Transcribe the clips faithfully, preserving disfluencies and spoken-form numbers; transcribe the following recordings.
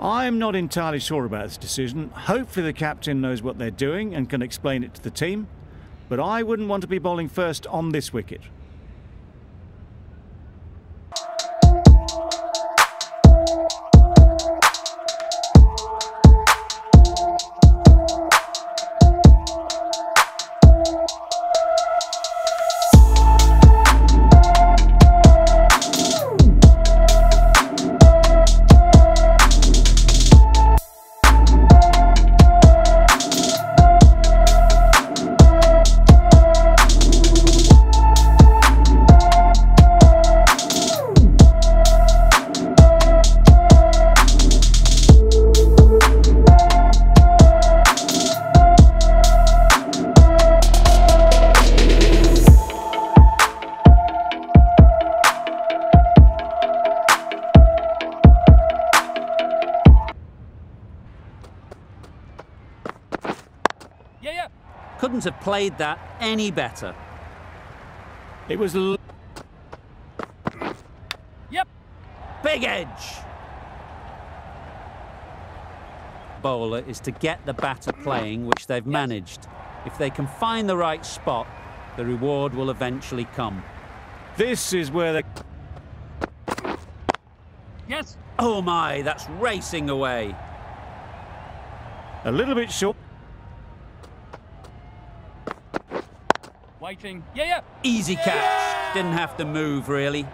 I'm not entirely sure about this decision. Hopefully the captain knows what they're doing and can explain it to the team, but I wouldn't want to be bowling first on this wicket. Couldn't have played that any better. It was... L yep. Big edge. Bowler is to get the batter playing, which they've managed. If they can find the right spot, the reward will eventually come. This is where the... Yes. Oh my, that's racing away. A little bit short. Yeah, yeah. Easy catch. Yeah. Didn't have to move, really.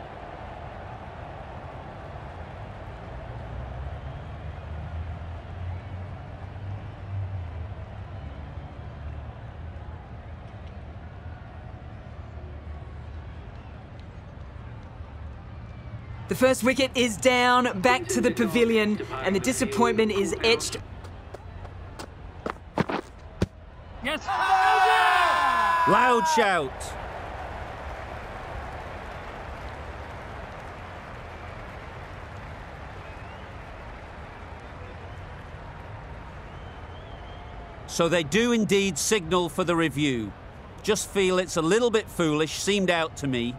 The first wicket is down, back to the pavilion, and the disappointment is etched. Yes. Loud shout. So they do indeed signal for the review. Just feel it's a little bit foolish, seemed out to me.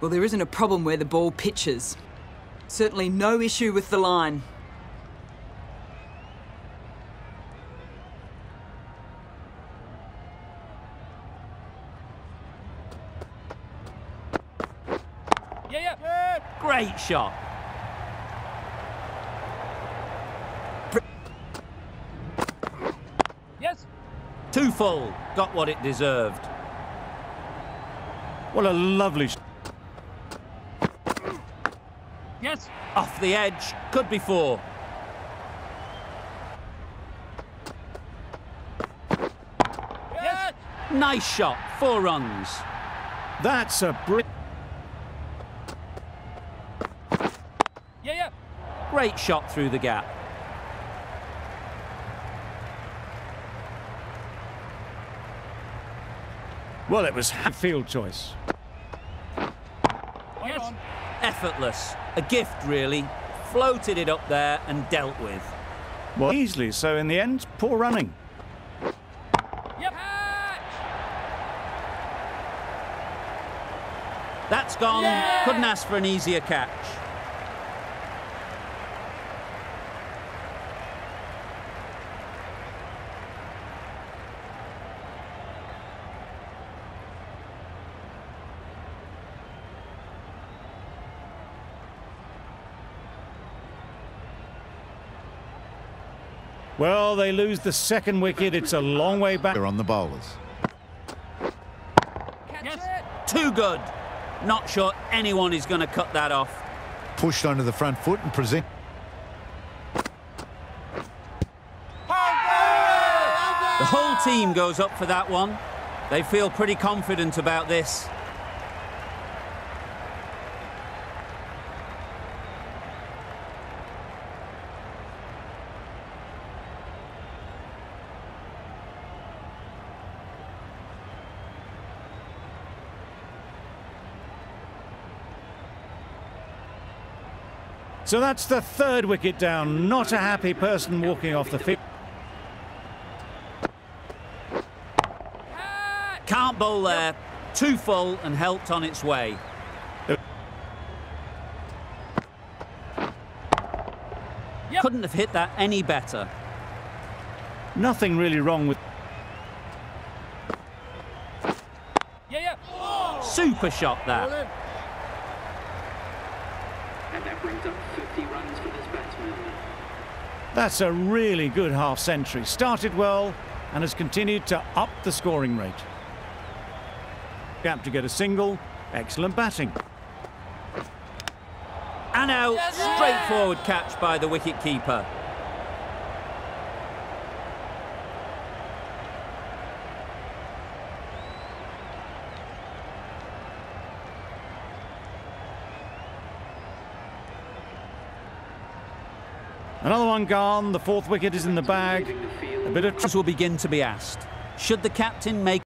Well, there isn't a problem where the ball pitches. Certainly no issue with the line. Yeah, yeah. Yeah. Great shot. Yes. Too full. Got what it deserved. What a lovely shot. Yes. Off the edge, could be four. Yes. Nice shot, four runs. That's a br- Yeah, yeah. Great shot through the gap. Well, it was a field choice. Yes. Effortless. A gift, really. Floated it up there and dealt with. Well, easily, so in the end, poor running. Yep. That's gone. Yeah. Couldn't ask for an easier catch. Well, they lose the second wicket. It's a long way back. They're on the bowlers. Yes. Too good. Not sure anyone is going to cut that off. Pushed onto the front foot and present. The whole team goes up for that one. They feel pretty confident about this. So that's the third wicket down. Not a happy person walking off the field. Can't bowl there. Too full and helped on its way. Yep. Couldn't have hit that any better. Nothing really wrong with... Yeah, yeah. Super shot that. And that brings up fifty runs for this batsman. That's a really good half century. Started well and has continued to up the scoring rate. Gap to get a single. Excellent batting. And out. Yes, straightforward catch by the wicketkeeper. Another one gone, the fourth wicket is in the bag. A bit of trust will begin to be asked. Should the captain make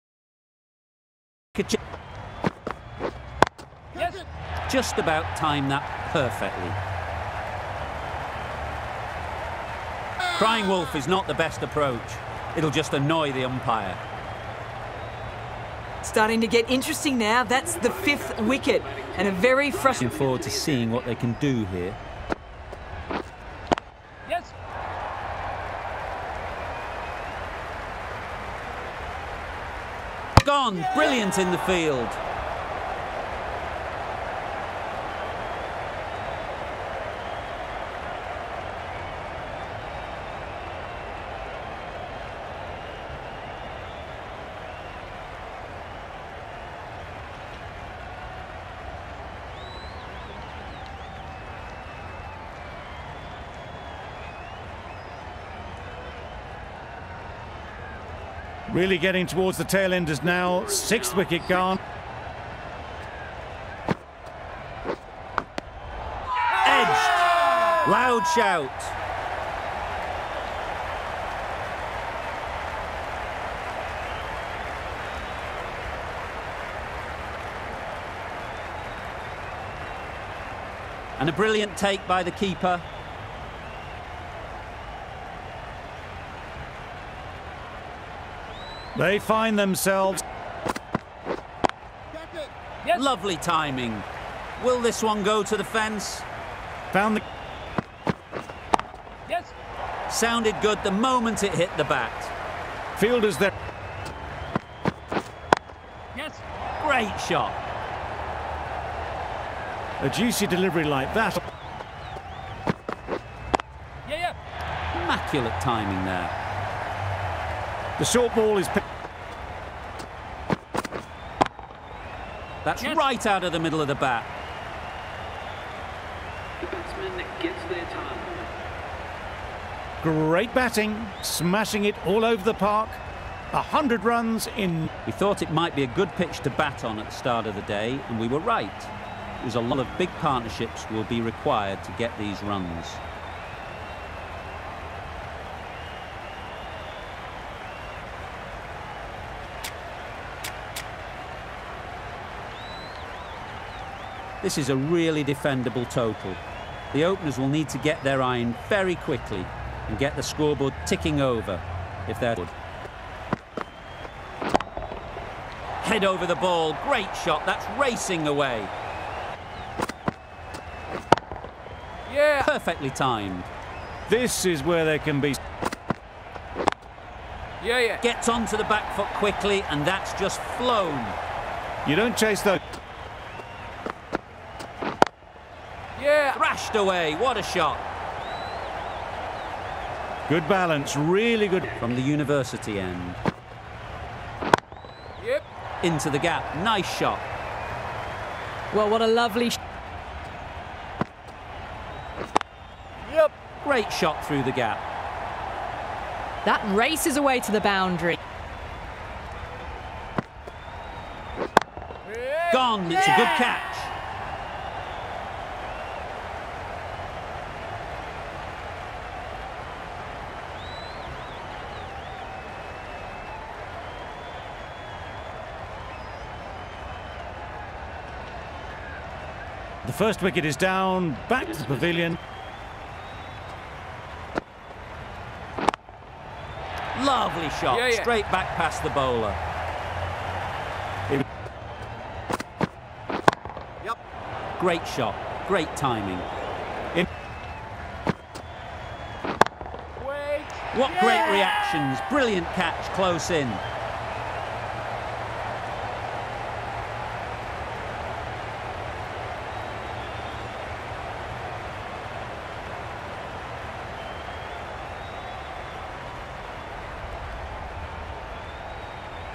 a change? Yes. Just about timed that perfectly. Crying wolf is not the best approach. It'll just annoy the umpire. Starting to get interesting now. That's the fifth wicket. And a very frustrating... Looking forward to seeing what they can do here. Gone, brilliant in the field. Really getting towards the tail enders now. Sixth wicket gone. Edged. Loud shout. And a brilliant take by the keeper. They find themselves... Yes. Lovely timing. Will this one go to the fence? Found the... Yes. Sounded good the moment it hit the bat. Fielders there. Yes. Great shot. A juicy delivery like that. Yeah, yeah. Immaculate timing there. The short ball is picked. That's yes. Right out of the middle of the bat. The batsman gets their time. Great batting, smashing it all over the park. A hundred runs in. We thought it might be a good pitch to bat on at the start of the day, and we were right. There's a lot of big partnerships will be required to get these runs. This is a really defendable total. The openers will need to get their eye in very quickly and get the scoreboard ticking over if they're good. Head over the ball, great shot, that's racing away. Yeah. Perfectly timed. This is where they can be. Yeah, yeah. Gets onto the back foot quickly and that's just flown. You don't chase those. Thrashed away, what a shot. Good balance, really good. From the university end. Yep. Into the gap, nice shot. Well, what a lovely shot. Yep. Great shot through the gap. That races away to the boundary. on. It's yeah. a good catch. The first wicket is down, back to the pavilion. Lovely shot, yeah, yeah. straight back past the bowler. Yep. Great shot, great timing. In. Wait. What yeah. great reactions, brilliant catch, close in.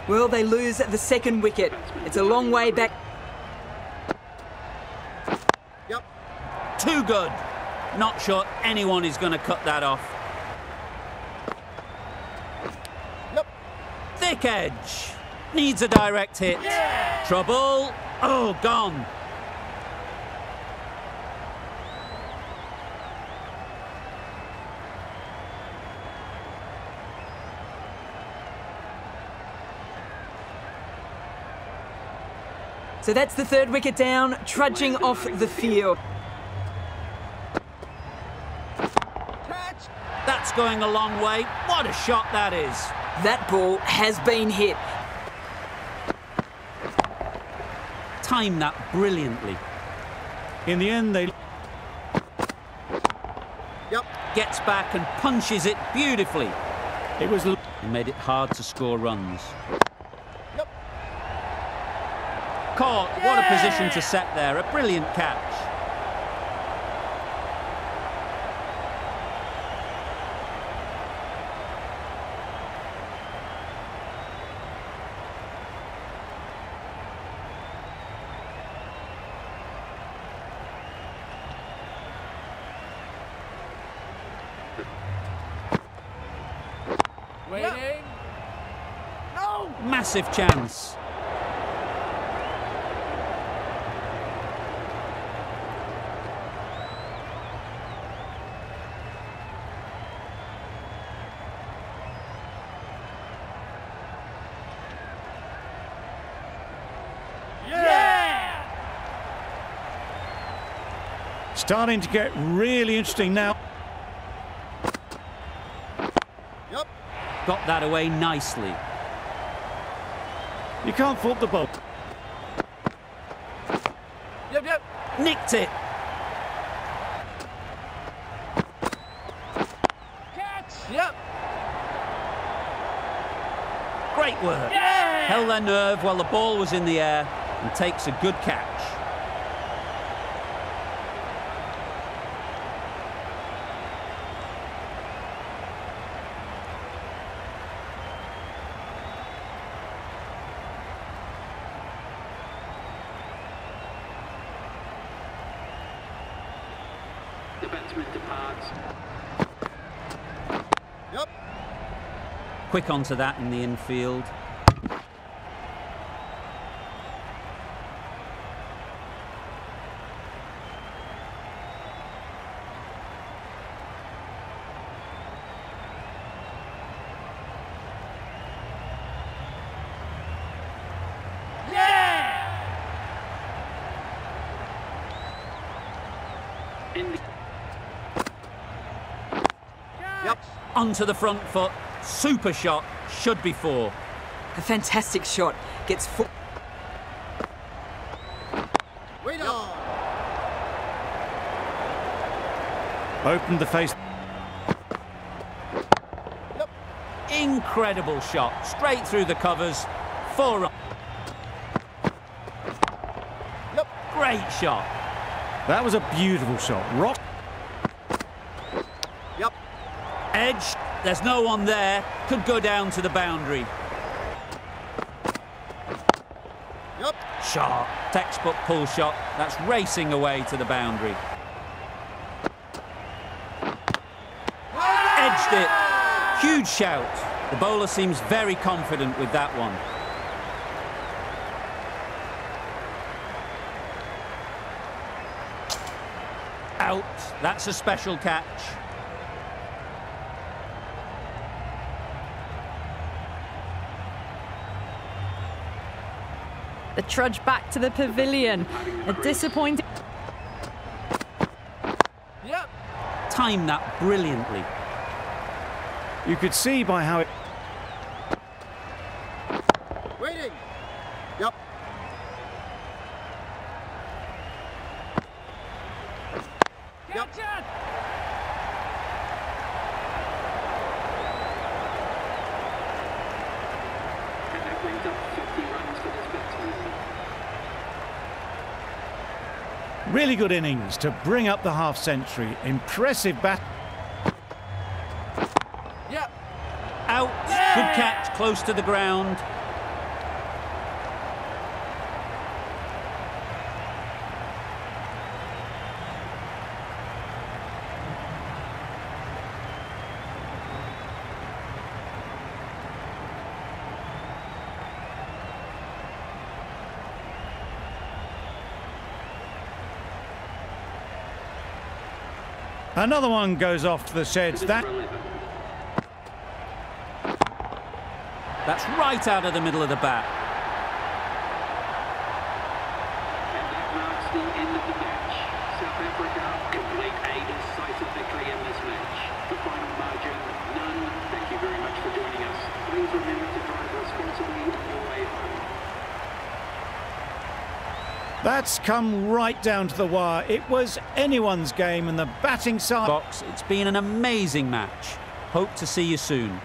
Will they lose the second wicket? It's a long way back. Yep. Too good. Not sure anyone is going to cut that off. Yep. Thick edge. Needs a direct hit. Yeah. Trouble. Oh, gone. So that's the third wicket down, trudging off the field. Catch. That's going a long way. What a shot that is. That ball has been hit. Timed that brilliantly. In the end, they... Yep. Gets back and punches it beautifully. It was... He made it hard to score runs. Caught. Yeah. What a position to set there. A brilliant catch. Waiting. No. Massive chance. Starting to get really interesting now. Yep. Got that away nicely. You can't fault the ball. Yep, yep. Nicked it. Catch. Yep. Great work. Yeah. Held their nerve while the ball was in the air and takes a good catch. The batsman departs. Yep. Quick onto that in the infield. Yeah. In the Yep. Onto the front foot. Super shot. Should be four. A fantastic shot. Gets four. Wait on. Opened the face. Yep. Incredible shot. Straight through the covers. Four on. Yep. Great shot. That was a beautiful shot. Rock. Edge, there's no one there, could go down to the boundary. Yep. Sharp, textbook pull shot, that's racing away to the boundary. Edged it, huge shout. The bowler seems very confident with that one. That's a special catch. The trudge back to the pavilion. A disappointing... Yep. Timed that brilliantly. You could see by how it... Waiting. Yep. Yep. Really good innings to bring up the half century. Impressive bat. Yep. Out. Yeah. Good catch, close to the ground. Another one goes off to the sheds. That... That's right out of the middle of the bat. And that marks the end of the match. South Africa complete a decisive victory in this match. The final margin, none. Thank you very much for joining us. Please remember to drive responsibly on your way home. That's come right down to the wire. It was anyone's game, and the batting side box. It's been an amazing match. Hope to see you soon.